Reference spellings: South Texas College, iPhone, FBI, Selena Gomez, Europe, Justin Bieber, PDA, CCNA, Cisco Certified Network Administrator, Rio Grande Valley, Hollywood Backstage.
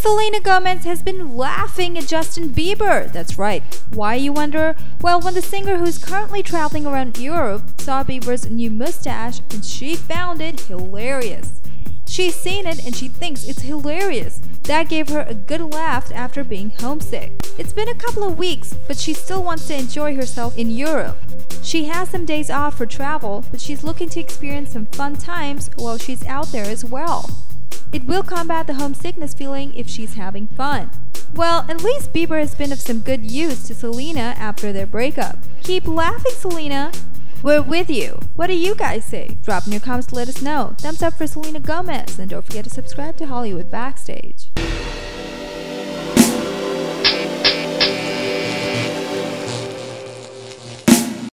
Selena Gomez has been laughing at Justin Bieber. That's right. Why, you wonder? Well, when the singer who's currently traveling around Europe saw Bieber's new mustache and she found it hilarious. She's seen it and she thinks it's hilarious. That gave her a good laugh after being homesick. It's been a couple of weeks, but she still wants to enjoy herself in Europe. She has some days off for travel, but she's looking to experience some fun times while she's out there as well. It will combat the homesickness feeling if she's having fun. Well, at least Bieber has been of some good use to Selena after their breakup. Keep laughing, Selena! We're with you. What do you guys say? Drop in your comments to let us know. Thumbs up for Selena Gomez, and don't forget to subscribe to Hollywood Backstage.